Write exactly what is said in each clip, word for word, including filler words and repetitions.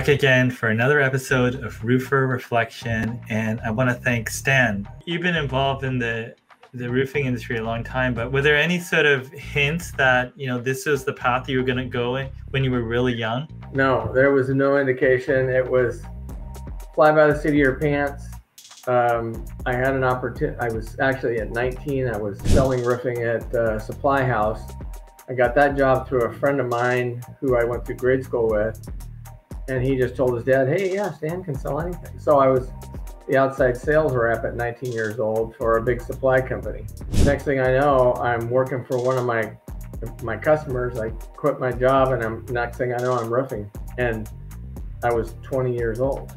back again for another episode of Roofer Reflection, and I want to thank Stan. You've been involved in the the roofing industry a long time, but were there any sort of hints that, you know, this is the path you were going to go in when you were really young? No, there was no indication. It was fly by the seat of your pants. Um, I had an opportunity. I was actually at nineteen. I was selling roofing at uh, Supply House. I got that job through a friend of mine who I went through grade school with, and he just told his dad, "Hey, yeah, Stan can sell anything." So I was the outside sales rep at nineteen years old for a big supply company. Next thing I know, I'm working for one of my my customers. I quit my job, and I'm next thing I know, I'm roofing, and I was twenty years old.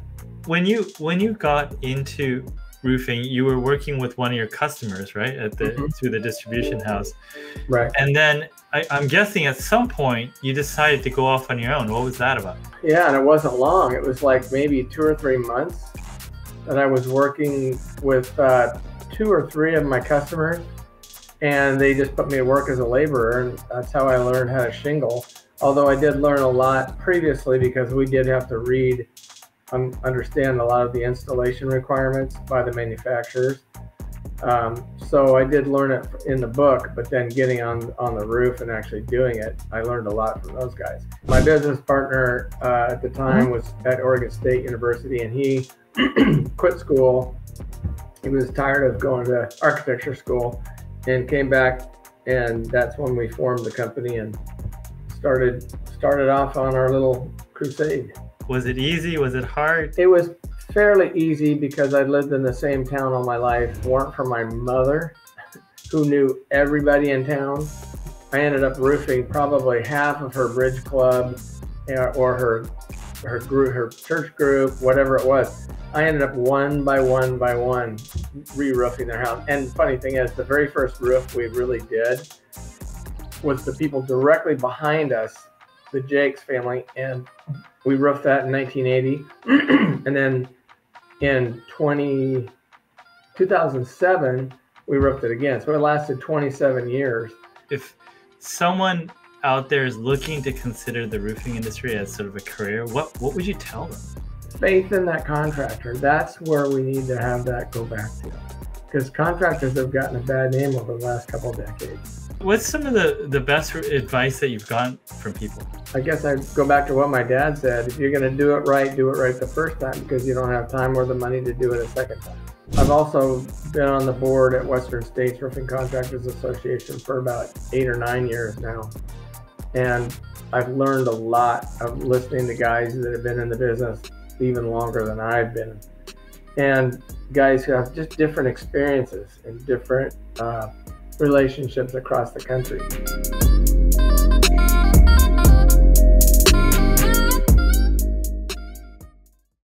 When you when you got into roofing, you were working with one of your customers, right? At the mm-hmm. through the distribution house, right? And then I, I'm guessing at some point you decided to go off on your own. What was that about? Yeah, and it wasn't long. It was like maybe two or three months that I was working with uh, two or three of my customers, and they just put me to work as a laborer, and that's how I learned how to shingle. Although I did learn a lot previously because we did have to read. Understand a lot of the installation requirements by the manufacturers. Um, so I did learn it in the book, but then getting on, on the roof and actually doing it, I learned a lot from those guys. My business partner uh, at the time was at Oregon State University, and he quit school. He was tired of going to architecture school and came back, and that's when we formed the company and started, started off on our little crusade. Was it easy? Was it hard? It was fairly easy because I lived in the same town all my life. If it weren't for my mother, who knew everybody in town, I ended up roofing probably half of her bridge club or her her group, her church group, whatever it was. I ended up one by one by one re-roofing their house. And funny thing is, the very first roof we really did was the people directly behind us, the Jakes family, and we roofed that in nineteen eighty, and then in two thousand seven, we roofed it again. So it lasted twenty-seven years. If someone out there is looking to consider the roofing industry as sort of a career, what, what would you tell them? Faith in that contractor. That's where we need to have that go back to. Because contractors have gotten a bad name over the last couple of decades. What's some of the, the best advice that you've gotten from people? I guess I'd go back to what my dad said. If you're going to do it right, do it right the first time, because you don't have time or the money to do it a second time. I've also been on the board at Western States Roofing Contractors Association for about eight or nine years now. And I've learned a lot of listening to guys that have been in the business even longer than I've been. And guys who have just different experiences and different uh, relationships across the country.